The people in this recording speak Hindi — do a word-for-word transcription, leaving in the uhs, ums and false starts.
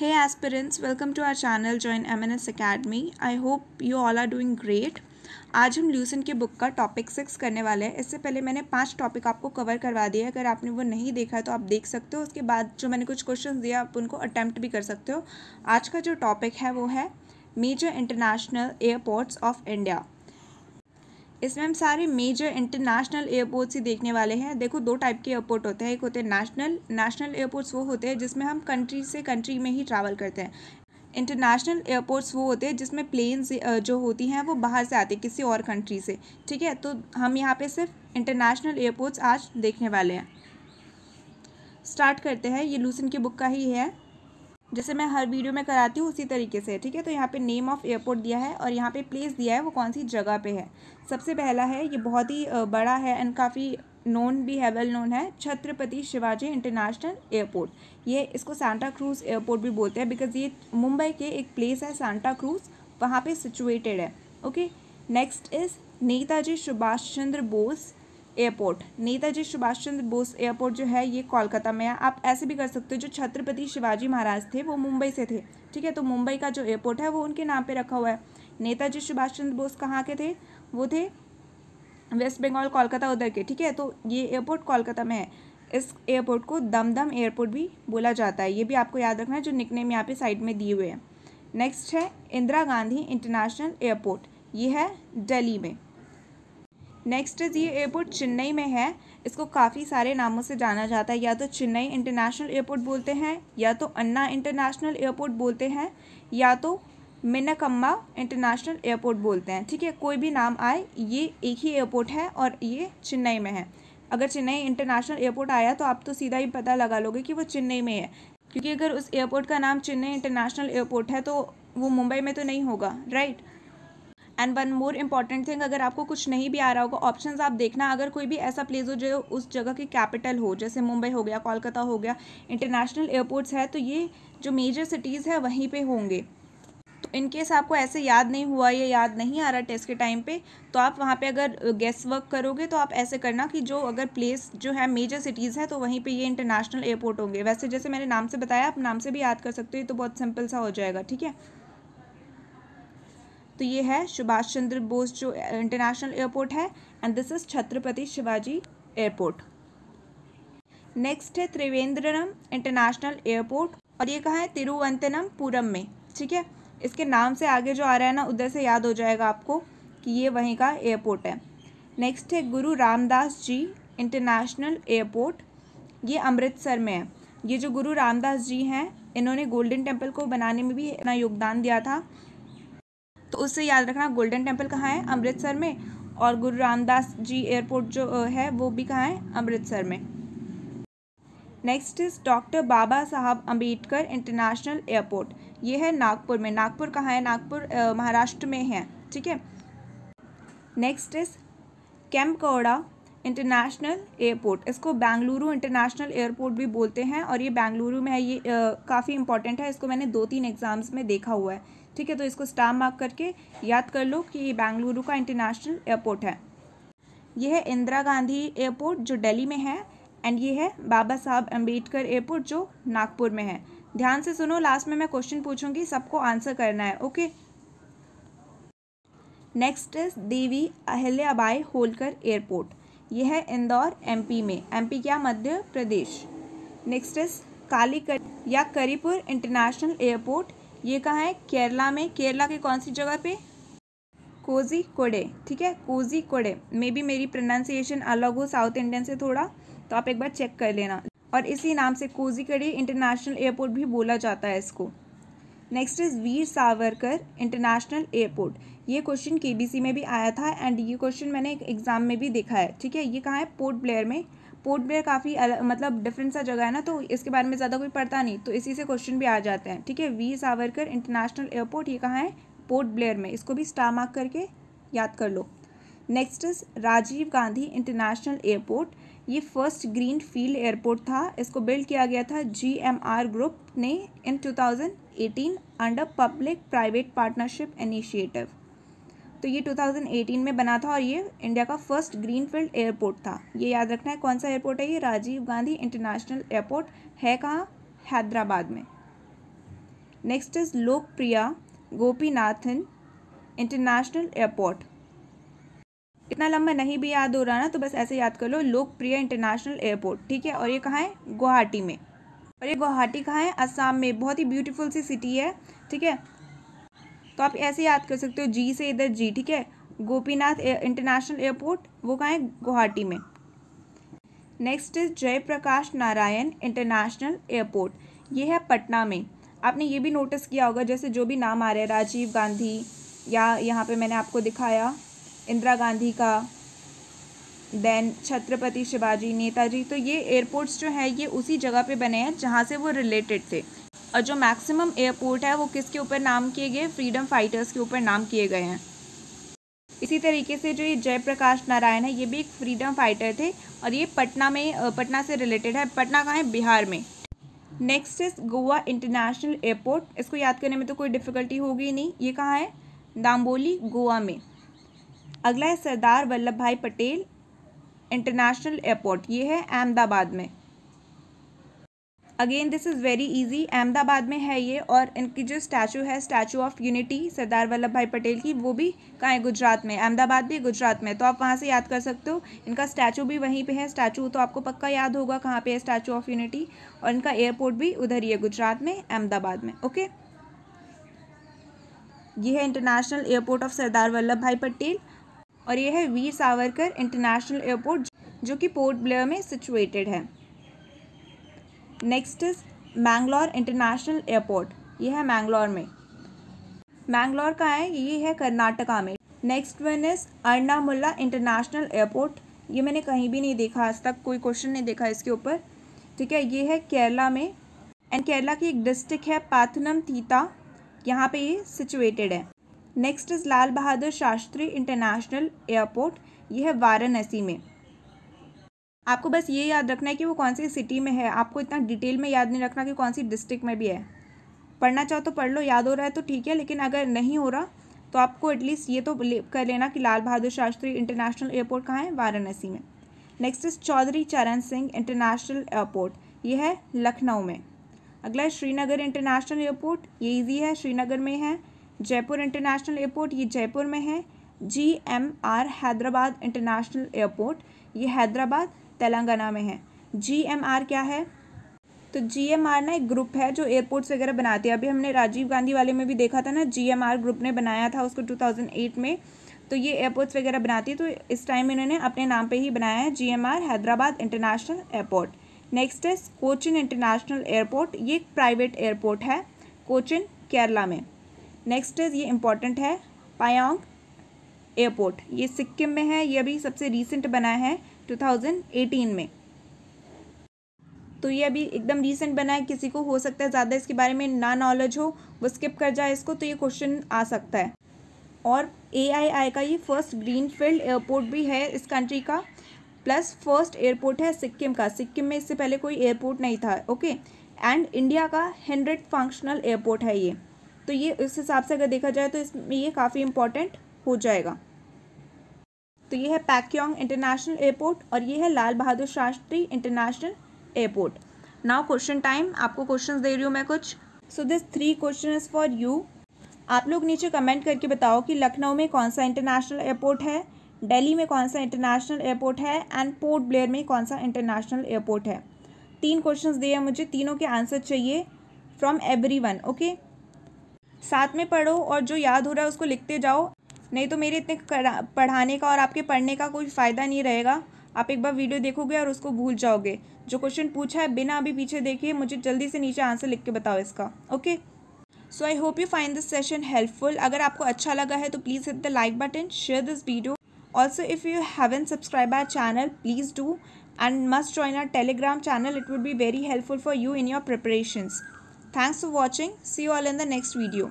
Hey aspirants, welcome to our channel. Join M N S Academy. I hope you all are doing great. आज हम ल्यूसेंट के बुक का टॉपिक सिक्स करने वाले हैं. इससे पहले मैंने पांच टॉपिक आपको कवर करवा दिए. अगर आपने वो नहीं देखा है तो आप देख सकते हो. उसके बाद जो मैंने कुछ क्वेश्चन दिया आप उनको अटैम्प्ट भी कर सकते हो. आज का जो टॉपिक है वो है major international airports of India. इसमें हम सारे मेजर इंटरनेशनल एयरपोर्ट्स ही देखने वाले हैं. देखो, दो टाइप के एयरपोर्ट होते हैं. एक होते हैं नेशनल. नेशनल एयरपोर्ट्स वो होते हैं जिसमें हम कंट्री से कंट्री में ही ट्रैवल करते हैं. इंटरनेशनल एयरपोर्ट्स वो होते हैं जिसमें प्लेन्स जो होती हैं वो बाहर से आती है, किसी और कंट्री से. ठीक है, तो हम यहाँ पे सिर्फ इंटरनेशनल एयरपोर्ट्स आज देखने वाले हैं. स्टार्ट करते हैं. ये लूसेंट की बुक का ही है, जैसे मैं हर वीडियो में कराती हूँ उसी तरीके से. ठीक है, तो यहाँ पे नेम ऑफ एयरपोर्ट दिया है और यहाँ पे प्लेस दिया है वो कौन सी जगह पे है. सबसे पहला है, ये बहुत ही बड़ा है एंड काफ़ी नोन भी है, वेल नोन है, छत्रपति शिवाजी इंटरनेशनल एयरपोर्ट. ये इसको सांता क्रूज एयरपोर्ट भी बोलते हैं बिकॉज ये मुंबई के एक प्लेस है सांता क्रूज, वहाँ पर सिचुएटेड है. Okay, next is Netaji Subhash Chandra Bose airport. Netaji Subhash Chandra Bose airport जो है ये कोलकाता में है. आप ऐसे भी कर सकते हो, जो छत्रपति शिवाजी महाराज थे वो मुंबई से थे. ठीक है, तो मुंबई का जो एयरपोर्ट है वो उनके नाम पे रखा हुआ है. नेताजी सुभाष चंद्र बोस कहाँ के थे? वो थे वेस्ट बंगाल, कोलकाता उधर के. ठीक है, तो ये एयरपोर्ट कोलकाता में है. इस एयरपोर्ट को दमदम एयरपोर्ट भी बोला जाता है. ये भी आपको याद रखना है, जो निकनेम यहाँ पे साइड में दिए हुए हैं. नेक्स्ट है इंदिरा गांधी इंटरनेशनल एयरपोर्ट, ये है दिल्ली में. नेक्स्ट इज, ये एयरपोर्ट चेन्नई में है. इसको काफ़ी सारे नामों से जाना जाता है, या तो चेन्नई इंटरनेशनल एयरपोर्ट बोलते हैं, या तो अन्ना इंटरनेशनल एयरपोर्ट बोलते हैं, या तो मिनकम्मा इंटरनेशनल एयरपोर्ट बोलते हैं. ठीक है, कोई भी नाम आए ये एक ही एयरपोर्ट है और ये चेन्नई में है. अगर चेन्नई इंटरनेशनल एयरपोर्ट आया तो आप तो सीधा ही पता लगा लोगे कि वो चेन्नई में है, क्योंकि अगर उस एयरपोर्ट का नाम चेन्नई इंटरनेशनल एयरपोर्ट है तो वो मुंबई में तो नहीं होगा, right. And one more important thing, अगर आपको कुछ नहीं भी आ रहा होगा ऑप्शंस आप देखना. अगर कोई भी ऐसा प्लेस हो जो उस जगह की कैपिटल हो, जैसे मुंबई हो गया, कोलकाता हो गया, इंटरनेशनल एयरपोर्ट्स है, तो ये जो मेजर सिटीज़ है वहीं पे होंगे. तो इनकेस आपको ऐसे याद नहीं हुआ या याद नहीं आ रहा टेस्ट के टाइम पे, तो आप वहाँ पे अगर गेस वर्क करोगे तो आप ऐसे करना कि जो अगर प्लेस जो है मेजर सिटीज़ है तो वहीं पे ये इंटरनेशनल एयरपोर्ट होंगे. वैसे जैसे मैंने नाम से बताया, आप नाम से भी याद कर सकते हो, तो बहुत सिंपल सा हो जाएगा. ठीक है, तो ये है सुभाष चंद्र बोस जो इंटरनेशनल एयरपोर्ट है and this is Chhatrapati Shivaji airport. Next है त्रिवेंद्रम इंटरनेशनल एयरपोर्ट और ये कहाँ है? तिरुवनंतपुरम में. ठीक है, इसके नाम से आगे जो आ रहा है ना उधर से याद हो जाएगा आपको कि ये वहीं का एयरपोर्ट है. नेक्स्ट है गुरु रामदास जी इंटरनेशनल एयरपोर्ट, ये अमृतसर में है. ये जो गुरु रामदास जी हैं इन्होंने गोल्डन टेम्पल को बनाने में भी अपना योगदान दिया था, तो उससे याद रखना. गोल्डन टेम्पल कहाँ है? अमृतसर में. और गुरु रामदास जी एयरपोर्ट जो है वो भी कहाँ है? अमृतसर में. Next is doctor Baba Saheb Ambedkar international airport, ये है नागपुर में. नागपुर कहाँ है? नागपुर महाराष्ट्र में है. ठीक है, next is Kempegowda international airport. इसको बेंगलुरु इंटरनेशनल एयरपोर्ट भी बोलते हैं और ये बेंगलुरु में है. ये काफ़ी इंपॉर्टेंट है, इसको मैंने दो तीन एग्जाम्स में देखा हुआ है. ठीक है, तो इसको स्टार मार्क करके याद कर लो कि ये बेंगलुरु का इंटरनेशनल एयरपोर्ट है. ये है इंदिरा गांधी एयरपोर्ट जो दिल्ली में है एंड ये है बाबा साहब अम्बेडकर एयरपोर्ट जो नागपुर में है. ध्यान से सुनो, लास्ट में मैं क्वेश्चन पूछूंगी, सबको आंसर करना है. Okay, next is Devi Ahilyabai Holkar airport, यह है इंदौर एमपी में. एमपी क्या? मध्य प्रदेश. नेक्स्ट इज काली कर या करीपुर इंटरनेशनल एयरपोर्ट, ये कहाँ है? केरला में. केरला के कौन सी जगह पे? कोझिकोडे. ठीक है, कोझिकोडे. मे बी मेरी प्रोनाउंसिएशन अलग हो साउथ इंडियन से थोड़ा, तो आप एक बार चेक कर लेना. और इसी नाम से कोझिकोडे इंटरनेशनल एयरपोर्ट भी बोला जाता है इसको. Next is Veer Savarkar international airport, ये क्वेश्चन केबीसी में भी आया था एंड ये क्वेश्चन मैंने एक एग्ज़ाम में भी देखा है. ठीक है, ये कहाँ है? पोर्ट ब्लेयर में. पोर्ट ब्लेयर काफ़ी मतलब डिफरेंट सा जगह है ना, तो इसके बारे में ज़्यादा कोई पढ़ता नहीं, तो इसी से क्वेश्चन भी आ जाते हैं. ठीक है, वीर सावरकर इंटरनेशनल एयरपोर्ट, ये कहाँ है? पोर्ट ब्लेयर में. इसको भी स्टार मार्क करके याद कर लो. Next is Rajiv Gandhi international airport, ये फर्स्ट ग्रीन फील्ड एयरपोर्ट था. इसको बिल्ड किया गया था जीएमआर ग्रुप ने in two thousand eighteen under public private partnership initiative. तो ये टू थाउजेंड एटीन में बना था और ये इंडिया का फर्स्ट ग्रीन फील्ड एयरपोर्ट था. ये याद रखना है. कौन सा एयरपोर्ट है ये? राजीव गांधी इंटरनेशनल एयरपोर्ट है. कहाँ? हैदराबाद में. Next is Lokpriya Gopinathan international airport. इतना लंबा नहीं भी याद हो रहा ना, तो बस ऐसे याद कर लो, लोकप्रिया इंटरनेशनल एयरपोर्ट, ठीक है। और ये कहाँ है? गुवाहाटी में। और ये गुवाहाटी कहाँ है? असम में। बहुत ही ब्यूटीफुल सी सिटी है, ठीक है। तो आप ऐसे याद कर सकते हो, जी से इधर जी, ठीक है। गोपीनाथ इंटरनेशनल एयरपोर्ट वो कहाँ है? गुवाहाटी में। Next is Jayaprakash Narayan international airport, ये है पटना में। आपने ये भी नोटिस किया होगा, जैसे जो भी नाम आ रहे हैं, राजीव गांधी, या यहाँ पे मैंने आपको दिखाया इंदिरा गांधी का, देन छत्रपति शिवाजी, नेताजी, तो ये एयरपोर्ट्स जो है ये उसी जगह पे बने हैं जहाँ से वो रिलेटेड थे। और जो मैक्सिमम एयरपोर्ट है वो किसके ऊपर नाम किए गए? फ्रीडम फाइटर्स के ऊपर नाम किए गए हैं। इसी तरीके से जो ये जयप्रकाश नारायण है, ये भी एक फ्रीडम फाइटर थे, और ये पटना में, पटना से रिलेटेड है। पटना कहाँ है? बिहार में। Next is Goa international airport, इसको याद करने में तो कोई डिफ़िकल्टी होगी नहीं, ये कहाँ है? दाम्बोली, गोवा में। अगला है सरदार वल्लभ भाई पटेल इंटरनेशनल एयरपोर्ट, ये है अहमदाबाद में। Again this is very easy, Ahmedabad में है ये। और इनकी जो स्टैचू है, statue of unity Sardar Vallabh Bhai Patel की, वो भी कहाँ है? गुजरात में। अहमदाबाद भी गुजरात में, तो आप वहाँ से याद कर सकते हो। इनका स्टैचू भी वहीं पे है, स्टैचू तो आपको पक्का याद होगा कहाँ पे है स्टैचू ऑफ यूनिटी। और इनका एयरपोर्ट भी उधर ही है, गुजरात में, अहमदाबाद में, ओके। ये है international airport of Sardar Vallabh Bhai Patel. और ये है वीर सावरकर इंटरनेशनल एयरपोर्ट, जो कि पोर्ट ब्लेयर में सिचुएटेड है। Next is Mangalore international airport, ये है मैंगलोर में। मैंगलोर कहाँ है? ये है कर्नाटका में। Next one is Aranmula international airport, ये मैंने कहीं भी नहीं देखा आज तक, कोई क्वेश्चन नहीं देखा इसके ऊपर, ठीक है। ये है केरला में, एंड केरला की एक डिस्ट्रिक्ट है पाथनमथिट्टा, यहाँ पे ये सिचुएटेड है। Next is Lal Bahadur Shastri international airport, ये है वाराणसी में। आपको बस ये याद रखना है कि वो कौन सी सिटी में है, आपको इतना डिटेल में याद नहीं रखना कि कौन सी डिस्ट्रिक्ट में भी है। पढ़ना चाहो तो पढ़ लो, याद हो रहा है तो ठीक है, लेकिन अगर नहीं हो रहा तो आपको एटलीस्ट ये तो कर लेना कि लाल बहादुर शास्त्री इंटरनेशनल एयरपोर्ट कहाँ है? वाराणसी में। नेक्स्ट इज चौधरी चरण सिंह इंटरनेशनल एयरपोर्ट, ये है लखनऊ में। अगला है श्रीनगर इंटरनेशनल एयरपोर्ट, ये ईजी है, श्रीनगर में है। जयपुर इंटरनेशनल एयरपोर्ट, ये जयपुर में है। G M R Hyderabad international airport, ये हैदराबाद तेलंगाना में है। जी एम आर क्या है? तो जी एम आर ना एक ग्रुप है जो एयरपोर्ट्स वगैरह बनाते हैं। अभी हमने राजीव गांधी वाले में भी देखा था ना, जी एम आर ग्रुप ने बनाया था उसको दो हज़ार आठ में। तो ये एयरपोर्ट्स वगैरह बनाती है, तो इस टाइम इन्होंने अपने नाम पे ही बनाया है, G M R Hyderabad international airport. Next है कोचिन इंटरनेशनल एयरपोर्ट, ये एक प्राइवेट एयरपोर्ट है, कोचिन, केरला में। नेक्स्ट इज, ये इम्पॉर्टेंट है, पायोंग एयरपोर्ट, ये सिक्किम में है, ये अभी सबसे रिसेंट बना है दो हज़ार अठारह में। तो ये अभी एकदम रिसेंट बना है, किसी को हो सकता है ज़्यादा इसके बारे में ना नॉलेज हो, वो स्किप कर जाए इसको, तो ये क्वेश्चन आ सकता है। और एआईआई का ये फर्स्ट ग्रीनफील्ड एयरपोर्ट भी है इस कंट्री का, प्लस फर्स्ट एयरपोर्ट है सिक्किम का। सिक्किम में इससे पहले कोई एयरपोर्ट नहीं था, ओके। एंड इंडिया का हंड्रेड फंक्शनल एयरपोर्ट है ये, तो ये उस हिसाब से अगर देखा जाए तो इसमें ये काफ़ी इंपॉर्टेंट हो जाएगा। तो ये है पैक्योंग इंटरनेशनल एयरपोर्ट, और ये है Lal Bahadur Shastri international airport. Now question time, आपको क्वेश्चंस दे रही हूँ मैं कुछ। So this three question is for you. आप लोग नीचे कमेंट करके बताओ कि लखनऊ में कौन सा इंटरनेशनल एयरपोर्ट है, दिल्ली में कौन सा इंटरनेशनल एयरपोर्ट है, एंड पोर्ट ब्लेयर में कौन सा इंटरनेशनल एयरपोर्ट है। तीन क्वेश्चन दिए हैं मुझे, तीनों के आंसर चाहिए फ्रॉम एवरी वन, ओके। साथ में पढ़ो और जो याद हो रहा है उसको लिखते जाओ, नहीं तो मेरे इतने पढ़ाने का और आपके पढ़ने का कोई फ़ायदा नहीं रहेगा। आप एक बार वीडियो देखोगे और उसको भूल जाओगे। जो क्वेश्चन पूछा है बिना अभी पीछे देखे मुझे जल्दी से नीचे आंसर लिख के बताओ इसका, okay. So I hope you find this session helpful. अगर आपको अच्छा लगा है तो please hit the like button, share this video. Also if you haven't subscribe our channel please do, and must join our Telegram channel, it would be very helpful for you in your preparations. Thanks for watching, see you all in the next video.